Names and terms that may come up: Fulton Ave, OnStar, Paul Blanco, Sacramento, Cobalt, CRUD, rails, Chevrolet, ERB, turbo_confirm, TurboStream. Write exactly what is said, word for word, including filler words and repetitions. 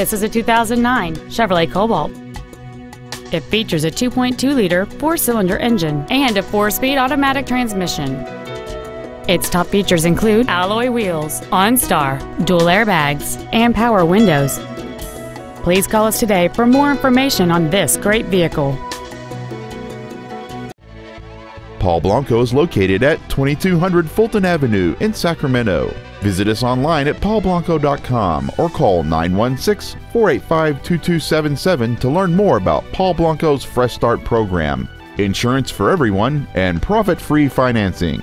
This is a two thousand nine Chevrolet Cobalt. It features a two point two liter four-cylinder engine and a four-speed automatic transmission. Its top features include alloy wheels, OnStar, dual airbags, and power windows. Please call us today for more information on this great vehicle. Paul Blanco is located at twenty-two hundred Fulton Avenue in Sacramento. Visit us online at paul blanco dot com or call nine one six, four eight five, two two seven seven to learn more about Paul Blanco's Fresh Start program, insurance for everyone, and profit-free financing.